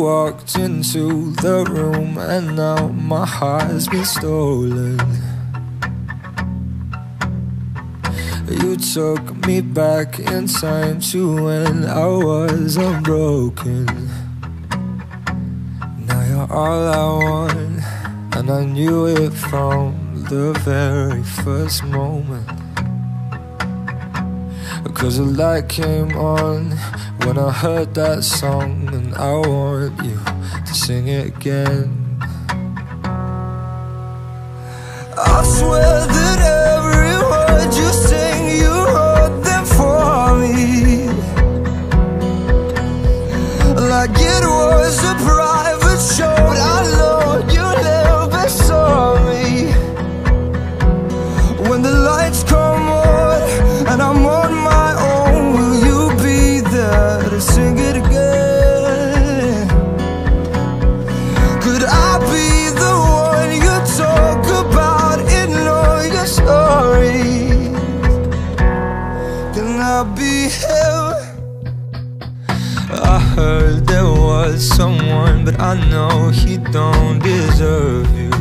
walked into the room, and now my heart's been stolen. You took me back in time to when I was unbroken. Now you're all I want, and I knew it from the very first moment. 'Cause the light came on when I heard that song, and I want you to sing it again. I swear that every word you sing, you wrote them for me, like it was a private show. I know you live beside me. When the lights come on and I'm on my sing it again. Could I be the one you talk about in all your stories? Can I be him? I heard there was someone, but I know he don't deserve you.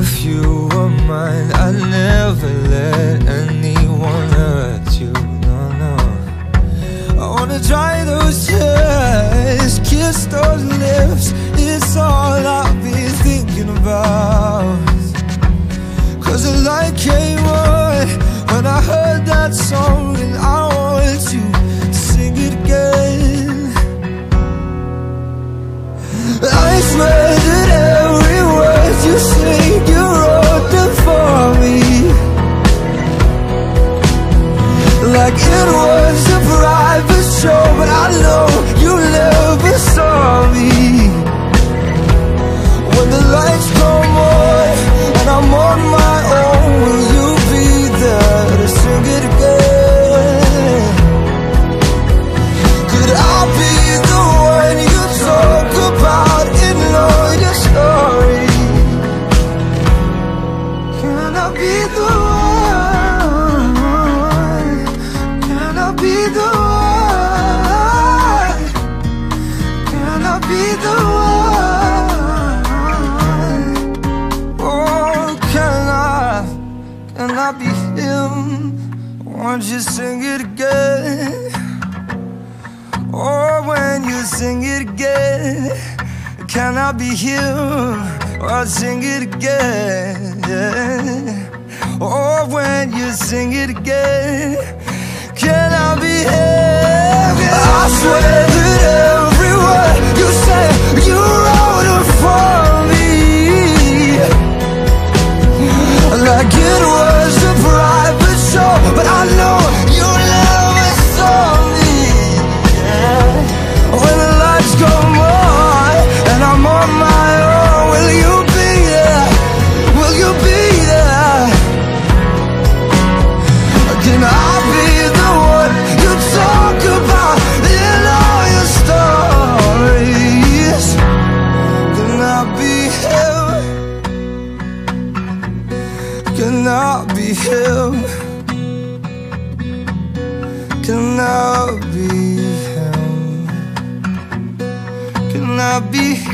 If you were mine, I'd never let anyone hurt you. No, no. I wanna dry those tears, kiss those lips. It's all I've been thinking about. 'Cause the light came on when I heard that song, and I want you to sing it again. I swear that every word you say, you wrote them for me, like it was a private show. But I know you never saw me. When the lights come on and I'm on my own, will you be there to sing it again? Could I be the one you talk about in all your stories? Won't you sing it again? Or when you sing it again, can I be here? Or sing it again, yeah. Or when you sing it again, can I be here? I swear that every word you say, you wrote it for me, like it was a private. But I know you never saw me, yeah. When the lights come on and I'm on my own, will you be there? Will you be there? Can I be the one you talk about in all your stories? Can I be him? Can I be him? Can I be him? Can I be him?